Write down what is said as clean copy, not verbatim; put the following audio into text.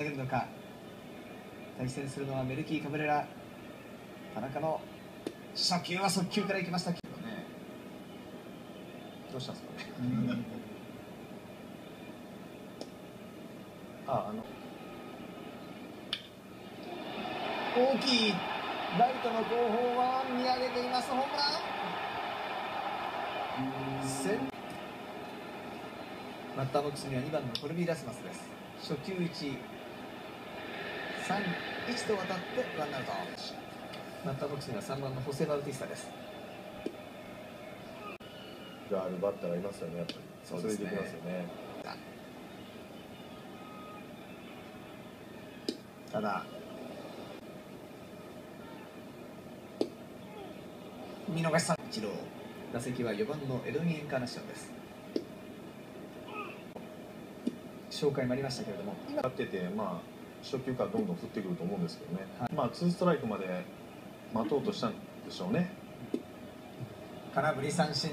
投げるのか。対戦するのはメルキー・カブレラ。田中の初球は速球からいきましたけどね。どうしたんですかね。大きいライトの後方は見上げています。ホームラン。バッターボックスには2番のコルビー・ラスマスです。初球1、3、1と渡ってワンアウト。バッターボックスには3番のホセ・バウティスタです。があるバッターがいますよね、やっぱり。そうですね。ただ見逃し三振。打席は4番のエドウィン・エンカーナションです。紹介もありましたけれども、今立ってて、初球からどんどん振ってくると思うんですけどね、2ストライクまで待とうとしたんでしょうね。空振り三振。